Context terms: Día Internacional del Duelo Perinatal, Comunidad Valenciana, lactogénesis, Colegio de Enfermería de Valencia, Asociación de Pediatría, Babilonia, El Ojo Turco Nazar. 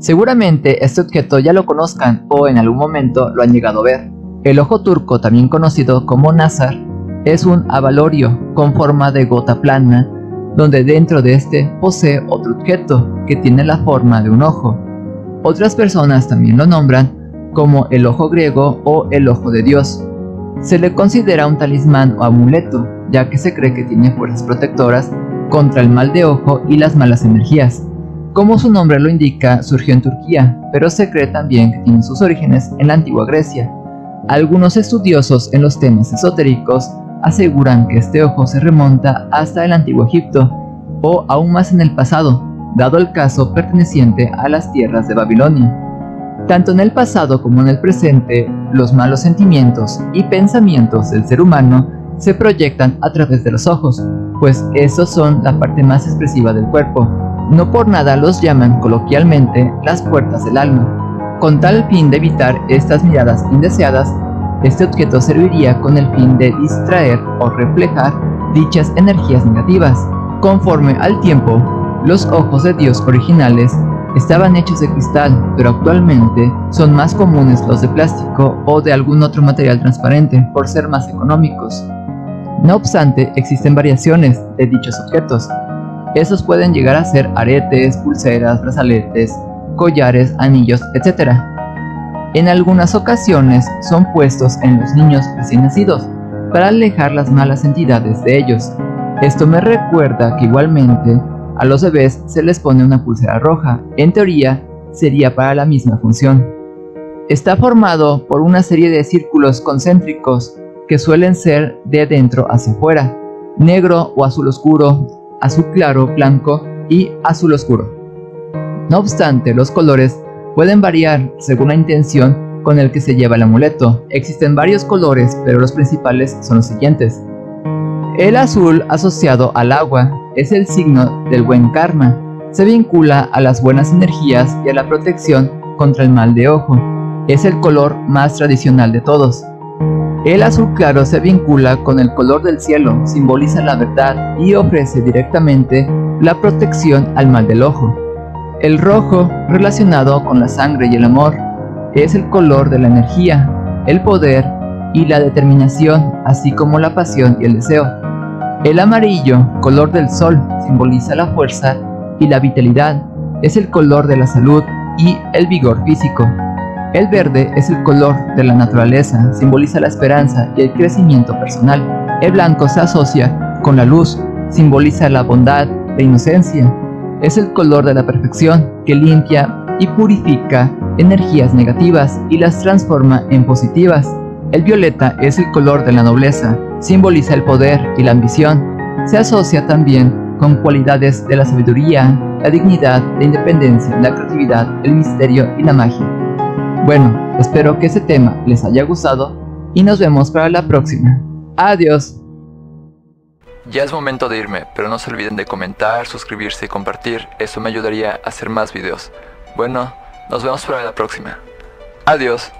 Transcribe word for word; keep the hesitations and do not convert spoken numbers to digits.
Seguramente este objeto ya lo conozcan o en algún momento lo han llegado a ver. El ojo turco, también conocido como Nazar, es un abalorio con forma de gota plana, donde dentro de este posee otro objeto que tiene la forma de un ojo. Otras personas también lo nombran como el ojo griego o el ojo de Dios. Se le considera un talismán o amuleto, ya que se cree que tiene fuerzas protectoras contra el mal de ojo y las malas energías. Como su nombre lo indica, surgió en Turquía, pero se cree también que tiene sus orígenes en la antigua Grecia. Algunos estudiosos en los temas esotéricos aseguran que este ojo se remonta hasta el antiguo Egipto o aún más en el pasado, dado el caso perteneciente a las tierras de Babilonia. Tanto en el pasado como en el presente, los malos sentimientos y pensamientos del ser humano se proyectan a través de los ojos, pues esos son la parte más expresiva del cuerpo. No por nada los llaman coloquialmente las puertas del alma. Con tal fin de evitar estas miradas indeseadas, este objeto serviría con el fin de distraer o reflejar dichas energías negativas. Conforme al tiempo, los ojos de Dios originales estaban hechos de cristal, pero actualmente son más comunes los de plástico o de algún otro material transparente por ser más económicos. No obstante, existen variaciones de dichos objetos. Estos pueden llegar a ser aretes, pulseras, brazaletes, collares, anillos, etcétera. En algunas ocasiones son puestos en los niños recién nacidos para alejar las malas entidades de ellos. Esto me recuerda que igualmente a los bebés se les pone una pulsera roja, en teoría sería para la misma función. Está formado por una serie de círculos concéntricos que suelen ser de dentro hacia afuera, negro o azul oscuro, azul claro, blanco y azul oscuro. No obstante, los colores pueden variar según la intención con el que se lleva el amuleto. Existen varios colores, pero los principales son los siguientes. El azul, asociado al agua, es el signo del buen karma. Se vincula a las buenas energías y a la protección contra el mal de ojo. Es el color más tradicional de todos. El azul claro se vincula con el color del cielo, simboliza la verdad y ofrece directamente la protección al mal del ojo. El rojo, relacionado con la sangre y el amor, es el color de la energía, el poder y la determinación, así como la pasión y el deseo. El amarillo, color del sol, simboliza la fuerza y la vitalidad, es el color de la salud y el vigor físico. El verde es el color de la naturaleza, simboliza la esperanza y el crecimiento personal. El blanco se asocia con la luz, simboliza la bondad, la inocencia. Es el color de la perfección que limpia y purifica energías negativas y las transforma en positivas. El violeta es el color de la nobleza, simboliza el poder y la ambición. Se asocia también con cualidades de la sabiduría, la dignidad, la independencia, la creatividad, el misterio y la magia. Bueno, espero que este tema les haya gustado y nos vemos para la próxima. Adiós. Ya es momento de irme, pero no se olviden de comentar, suscribirse y compartir, eso me ayudaría a hacer más videos. Bueno, nos vemos para la próxima. Adiós.